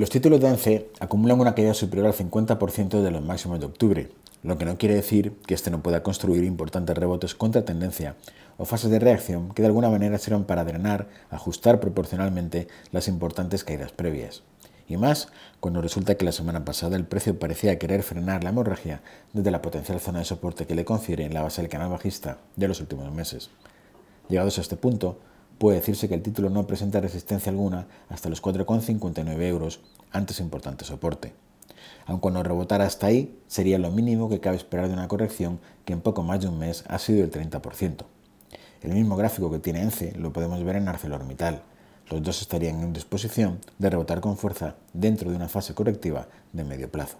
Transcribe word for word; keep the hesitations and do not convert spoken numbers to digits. Los títulos de Ence acumulan una caída superior al cincuenta por ciento de los máximos de octubre, lo que no quiere decir que este no pueda construir importantes rebotes contra tendencia o fases de reacción que de alguna manera sirvan para drenar, ajustar proporcionalmente las importantes caídas previas. Y más cuando resulta que la semana pasada el precio parecía querer frenar la hemorragia desde la potencial zona de soporte que le confiere en la base del canal bajista de los últimos meses. Llegados a este punto, puede decirse que el título no presenta resistencia alguna hasta los cuatro coma cincuenta y nueve euros, antes importante soporte. Aun cuando rebotara hasta ahí, sería lo mínimo que cabe esperar de una corrección que en poco más de un mes ha sido el treinta por ciento. El mismo gráfico que tiene Ence lo podemos ver en ArcelorMittal. Los dos estarían en disposición de rebotar con fuerza dentro de una fase correctiva de medio plazo.